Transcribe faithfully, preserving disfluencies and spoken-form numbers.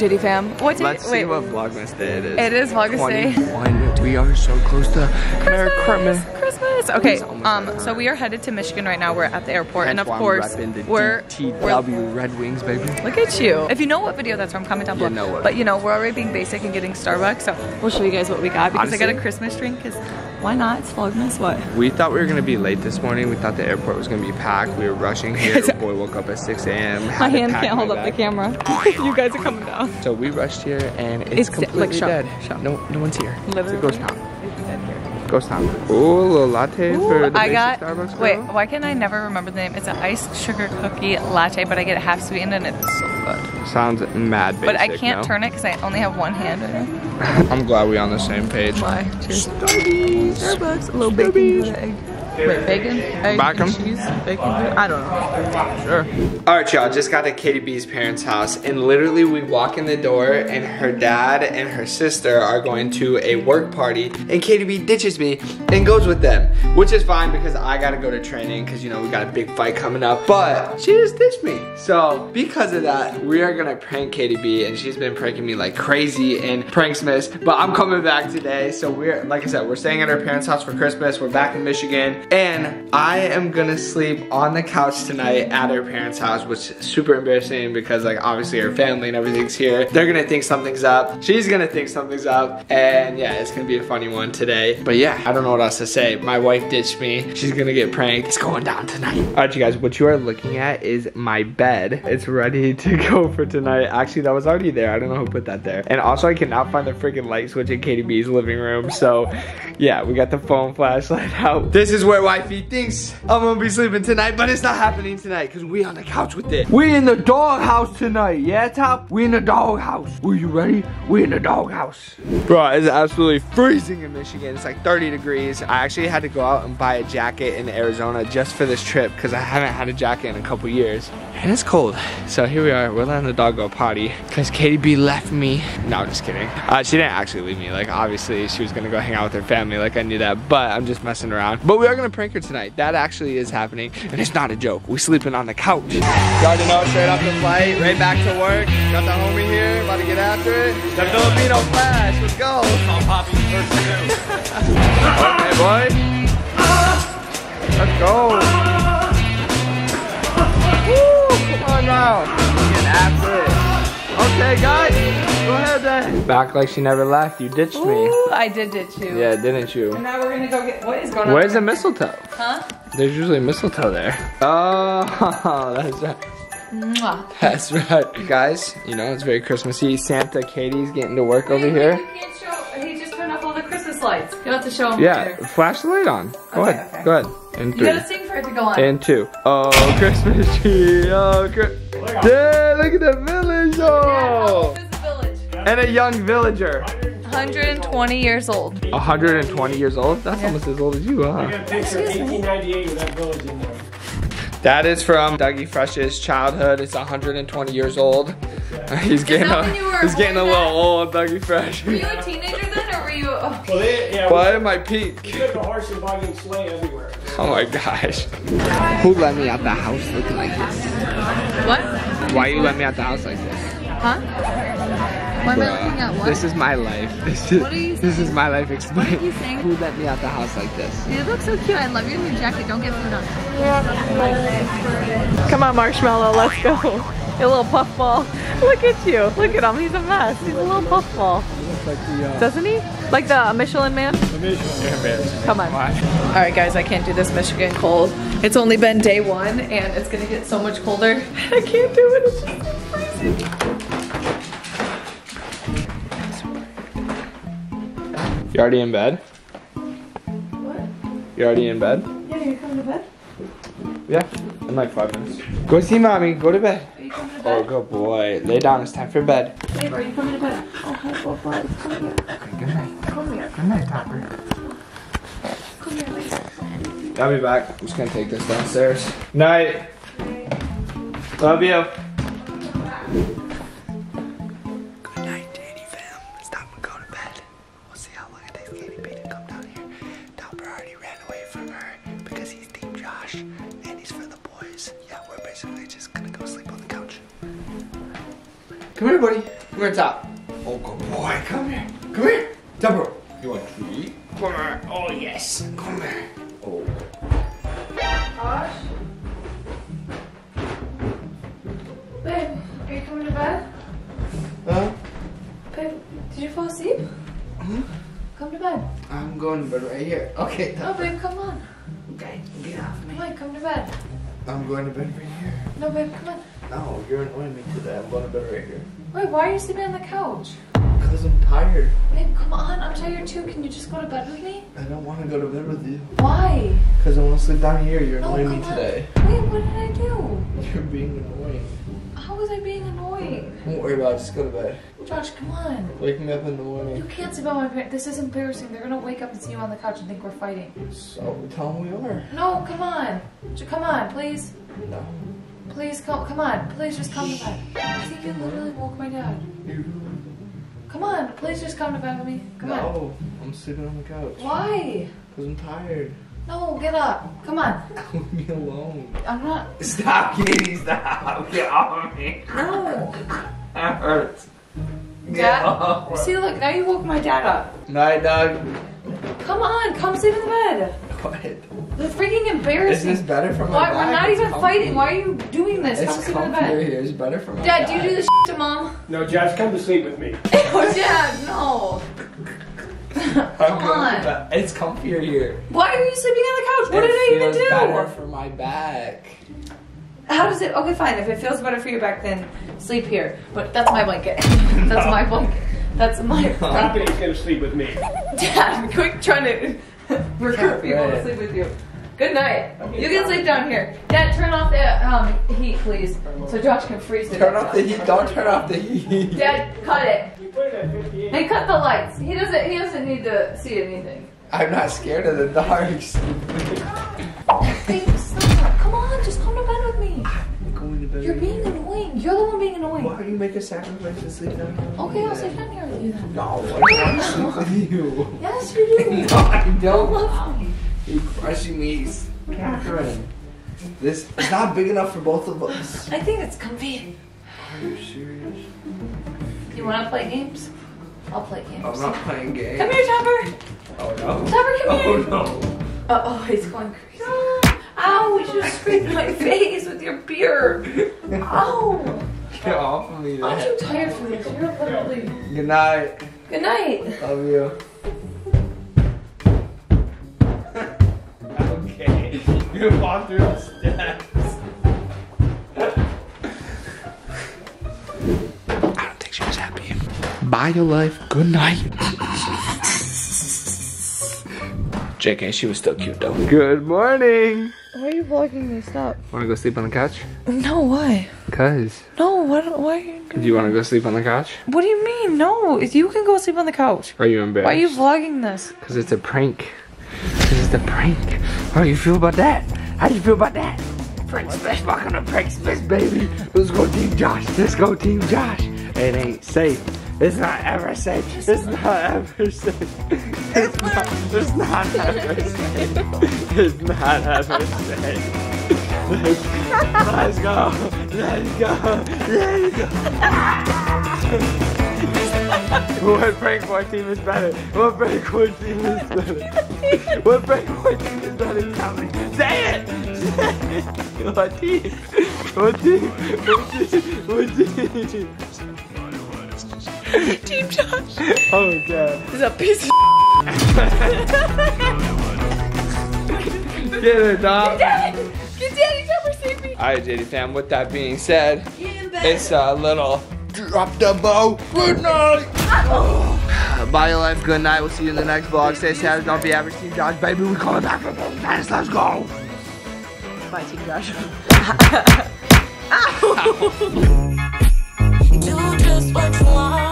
J D fam. What did Let's it, wait, see what Vlogmas Day it is. It is Vlogmas Day. We are so close to Christmas. Merry Christmas. Christmas. Okay, um, so we are headed to Michigan right now. We're at the airport, and, and of course, we're T W Red Wings, baby. Look at you. If you know what video that's from, comment down below. You know what. But you know, we're already being basic and getting Starbucks, so we'll show you guys what we got because Honestly, I got a Christmas drink. Because why not? It's Vlogmas. What? We thought we were gonna be late this morning. We thought the airport was gonna be packed. We were rushing here. Boy woke up at six A M My hand can't hold up the camera. You guys are coming down. So we rushed here, and it's, it's completely like shop, dead. Shop. No, no one's here. Literally. It's a ghost town. Ghost town. Ooh, a little latte Ooh, for the I got, Starbucks girl. Wait, why can I never remember the name? It's an iced sugar cookie latte, but I get it half sweetened and it's so good. Sounds mad basic, But I can't no? turn it because I only have one hand right now. I'm glad we're on the same page. Why? Cheers. Starbucks. Starbucks. A little bacon with egg. Wait, bacon? Egg Bacon? And cheese? Bacon? I don't know. Sure. Alright y'all, just got to Katie B's parents' house, and literally we walk in the door and her dad and her sister are going to a work party, and Katie B ditches me and goes with them. Which is fine because I gotta go to training because you know we got a big fight coming up, but she just ditched me. So because of that, we are gonna prank Katie B, and she's been pranking me like crazy in Pranksmas, but I'm coming back today. So we're, like I said, we're staying at her parents' house for Christmas. We're back in Michigan. And I am gonna sleep on the couch tonight at her parents' house, which is super embarrassing because like obviously her family and everything's here. They're gonna think something's up. She's gonna think something's up. And yeah, it's gonna be a funny one today. But yeah, I don't know what else to say. My wife ditched me. She's gonna get pranked. It's going down tonight. All right, you guys, what you are looking at is my bed. It's ready to go for tonight. Actually, that was already there. I don't know who put that there. And also I cannot find the freaking light switch in Katie B's living room. So yeah, we got the phone flashlight out. This is where wifey thinks I'm gonna be sleeping tonight, but it's not happening tonight because we on the couch with it. We in the doghouse tonight, yeah, Top? We in the doghouse. Were you ready? We in the doghouse. Bro, it's absolutely freezing in Michigan. It's like thirty degrees. I actually had to go out and buy a jacket in Arizona just for this trip because I haven't had a jacket in a couple years. And it's cold. So here we are, we're letting the dog go potty because Katie B left me. No, I'm just kidding. Uh, she didn't actually leave me. Like obviously she was gonna go hang out with her family. Like I knew that, but I'm just messing around. But we are gonna prank her tonight. That actually is happening, and it's not a joke. We sleeping on the couch. Y'all know, straight off the flight, right back to work. Got the homie here, about to get after it. The Filipino Flash, let's go. I'm popping first Okay, boy. Let's go. Woo, come on now. Get after it. Okay, guys. Go ahead, then. Back like she never left. You ditched Ooh, me. I did ditch you. Yeah, didn't you? And now we're gonna go get. What is going on? Where's the mistletoe? Huh? There's usually mistletoe there. Oh, that's right. Mwah. That's right, guys. You know it's very Christmassy. Santa Katie's getting to work wait, over wait, here. You can't show. He just turned off all the Christmas lights. You'll have to show him. Yeah, later. Flash the light on. Go okay, ahead. Okay. Go ahead. In three. You gotta sing for it to go on. In two. Oh, Christmas tree. Oh, Chris. Yeah, look at the village. Oh. Yeah, and a young villager. one hundred twenty years old. one hundred twenty years old? That's yeah. almost as old as you, huh? I got a picture of eighteen ninety-eight with that village in there. That is from Dougie Fresh's childhood. It's one hundred twenty years old. He's getting a, he's getting a little old, Dougie Fresh. Were you a teenager then, or were you a... Well, they, yeah, well, at my peak. You took a horse and buggy and sleigh everywhere. Oh my gosh. Who let me out the house looking like this? What? Why you let me out the house like this? Huh? Why am I looking at what? This is my life. This is, what are you saying? This is my life. Explain. What are you saying? Who let me out the house like this? You look so cute. I love your new jacket. Don't get food on it. Come on, Marshmallow. Let's go. Your little puffball. Look at you. Look at him. He's a mess. He's a little puffball. Like the, uh, doesn't he? Like the Michelin man? The Michelin man. Come on. All right, guys, I can't do this Michigan cold. It's only been day one, and it's going to get so much colder. I can't do it. It's just freezing. You're already in bed? What? You're already in bed? Yeah, you're coming to bed? Yeah, in like five minutes. Go see mommy, go to bed. Are you coming to bed? Oh, good boy. Lay down, it's time for bed. Babe, are you coming to bed? Oh, hi, Papa. It's coming here. Okay, good night. Come here. Good night, Topper. Come here, later. I'll be back. I'm just gonna take this downstairs. Night. Night. Love you. Come here, buddy. Come here, Top. Oh, good boy. Come here. Come here. Topper. You want a treat? Come here. Oh, yes. Come here. Oh. Gosh. Babe, are you coming to bed? Huh? Babe, did you fall asleep? Mm-hmm. Come to bed. I'm going to bed right here. Okay. No, babe, come on. Okay. Get off me. Come on, come to bed. I'm going to bed right here. No, babe, come on. No, you're annoying me today. I'm going to bed right here. Wait, why are you sleeping on the couch? Because I'm tired. Babe, come on. I'm tired too. Can you just go to bed with me? I don't want to go to bed with you. Why? Because I want to sleep down here. You're no, annoying me on. today. Wait, what did I do? You're being annoying. How was I being annoying? Don't worry about it. Just go to bed. Josh, come on. Wake me up in the morning. You can't sleep on my parents. This is embarrassing. They're going to wake up and see you on the couch and think we're fighting. So tell them we are. No, come on. Come on, please. No. Please come. Come on. Please just come to bed. I think you literally woke my dad. You. Come on. Please just come to bed with me. Come no, on. No. I'm sleeping on the couch. Why? Because I'm tired. No, get up. Come on. Leave me alone. I'm not. Stop, Katie. Stop. Get off of me. No. That hurts. Dad? See, look, now you woke my dad up. Night, dog. Come on, come sleep in the bed. What? That's freaking embarrassing. Is this better for my Why, back? We're not it's even comfy. Fighting. Why are you doing this? It's come sleep in the bed. Here. It's better for my Dad, back. Do you do this shit to Mom? No, Josh, come to sleep with me. Oh, Dad, no. Come on. It's comfier here. Why are you sleeping on the couch? What it did I even do? It's better for my back. How does it? Okay, fine. If it feels better for you back then, sleep here. But that's my blanket. That's no. my blanket. That's my. Poppy's gonna sleep with me. Dad, quick, trying to recover people to sleep with you. Good night. Okay, you can sleep down here. Dad, turn off the um, heat, please, so Josh can freeze it. Turn off the heat. Don't turn off the heat. Dad, cut it. You put it at fifty-eight. They cut the lights. He doesn't. He doesn't need to see anything. I'm not scared of the dark. You're being annoying. You're the one being annoying. Why do you make a sacrifice to sleep down here? Okay, I'll sleep down here with you then. No, I don't sleep with you. Yes, you do. No, I don't. Love me. You're crushing me, Catherine. This is not big enough for both of us. I think it's comfy. Are you serious? You want to play games? I'll play games. I'm not playing games. Come here, Topper. Oh, no. Topper, come here. Oh, no. Uh oh, he's going crazy. Ow, you just scraped my face with your beard. Ow. Get off of me. Aren't you tired from this? You're literally... Good night. Good night. Love you. Okay. You're gonna walk through the steps. I don't think she was happy. Bye, your life. Good night. J K, she was still cute though. Good morning. Why are you vlogging me? Stop. Want to go sleep on the couch? No, why? Cause. No, what? Why are you? Doing do you want to go sleep on the couch? What do you mean? No, you can go sleep on the couch. Are you embarrassed? Why are you vlogging this? Cause it's a prank. Cause it's a prank. How do you feel about that? How do you feel about that? Pranksmas, welcome to Pranksmas, baby. Let's go, Team Josh. Let's go, Team Josh. It ain't safe. It's not ever safe. It's not ever safe. It's not, it's not ever safe. It's not ever safe. Let's go. Let's go. Let's go. What prank boy team is better? What prank boy team is better? What prank boy team is better? Tell me. Say it. What team? What team? What team? What team? Team Josh. Oh god. He's a piece of Get it, dog. Get Daddy. Get Daddy Topper sleeping. Alright, J D fam, with that being said, it's a little drop the bow. Good night. Oh. Bye, your life. Good night. We'll see you in the next vlog. Stay savage. Don't be average. Team Josh, baby. We're coming back for both nights. Let's go. Bye, Team Josh. Ow. Do just what you want.